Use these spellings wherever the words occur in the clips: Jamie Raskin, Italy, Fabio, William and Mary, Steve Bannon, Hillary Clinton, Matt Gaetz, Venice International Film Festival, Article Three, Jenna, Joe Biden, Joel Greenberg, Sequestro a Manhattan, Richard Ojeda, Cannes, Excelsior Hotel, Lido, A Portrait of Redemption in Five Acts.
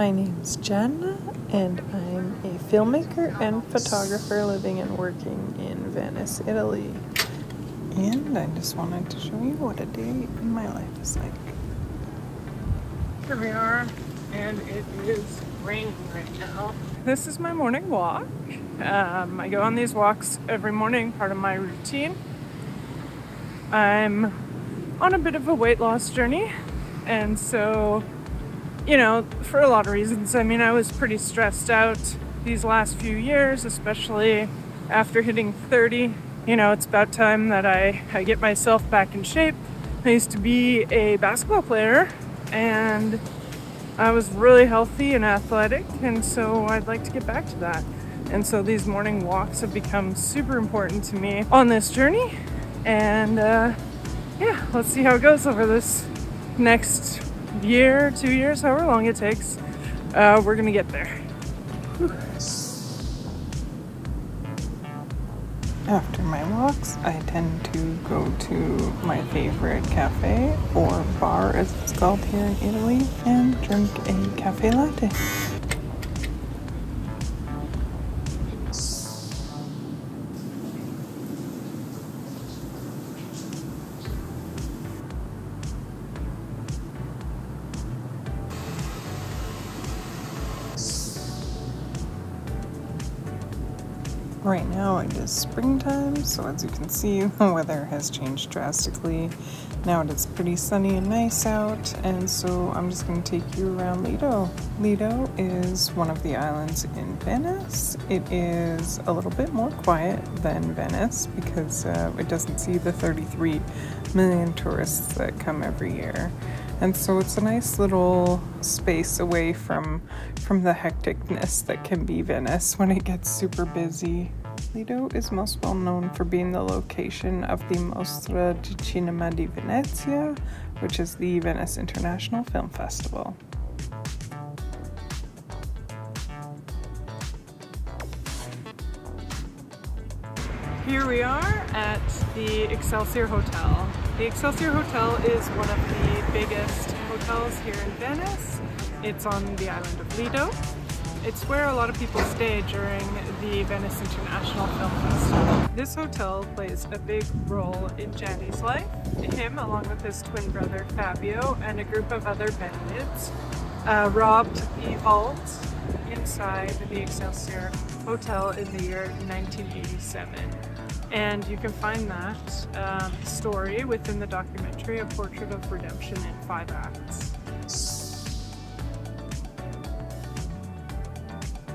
My name's Jenna, and I'm a filmmaker and photographer living and working in Venice, Italy. And I just wanted to show you what a day in my life is like. Here we are, and it is raining right now. This is my morning walk. I go on these walks every morning, part of my routine. I'm on a bit of a weight loss journey, and so, you know, for a lot of reasons. I mean, I was pretty stressed out these last few years, especially after hitting 30. You know, it's about time that I get myself back in shape. I used to be a basketball player, and I was really healthy and athletic, and so I'd like to get back to that. And so these morning walks have become super important to me on this journey. And yeah, let's see how it goes over this next year, 2 years, however long it takes. We're gonna get there. Whew. After my walks, I tend to go to my favorite cafe, or bar as it's called here in Italy, and drink a cafe latte. Right now it is springtime, so as you can see, the weather has changed drastically. Now it is pretty sunny and nice out, and so I'm just going to take you around Lido. Lido is one of the islands in Venice. It is a little bit more quiet than Venice because it doesn't see the 33 million tourists that come every year. And so it's a nice little space away from the hecticness that can be Venice when it gets super busy. Lido is most well known for being the location of the Mostra di Cinema di Venezia, which is the Venice International Film Festival. Here we are at the Excelsior Hotel. The Excelsior Hotel is one of the biggest hotels here in Venice. It's on the island of Lido. It's where a lot of people stay during the Venice International Film Festival. This hotel plays a big role in Gianni's life. Him, along with his twin brother Fabio and a group of other bandits, robbed the vault inside the Excelsior Hotel in the year 1987. And you can find that story within the documentary A Portrait of Redemption in 5 Acts.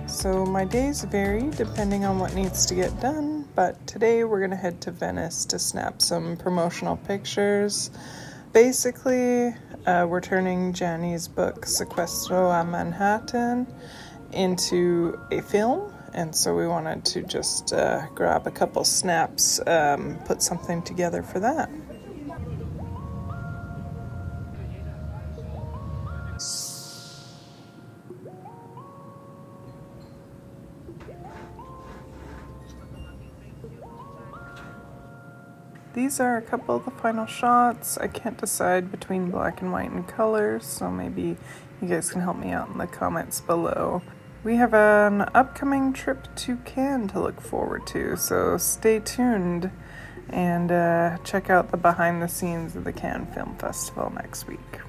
So my days vary depending on what needs to get done, but today we're gonna head to Venice to snap some promotional pictures. Basically, we're turning Gianni's book, Sequestro a Manhattan, into a film. And so we wanted to just grab a couple snaps, put something together for that. These are a couple of the final shots. I can't decide between black and white and color, so maybe you guys can help me out in the comments below. We have an upcoming trip to Cannes to look forward to, so stay tuned and check out the behind the scenes of the Cannes Film Festival next week.